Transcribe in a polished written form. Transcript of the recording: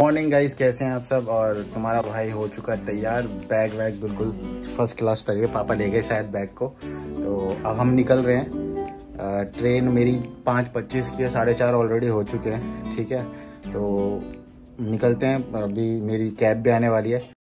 Morning guys, कैसे हैं आप सब। और तुम्हारा भाई हो चुका है तैयार, बैग वैग बिल्कुल फर्स्ट क्लास तैयार। पापा ले गए शायद बैग को, तो अब हम निकल रहे हैं। ट्रेन मेरी 5:25 की है, 4:30 ऑलरेडी हो चुके हैं। ठीक है, तो निकलते हैं। अभी मेरी कैब भी आने वाली है।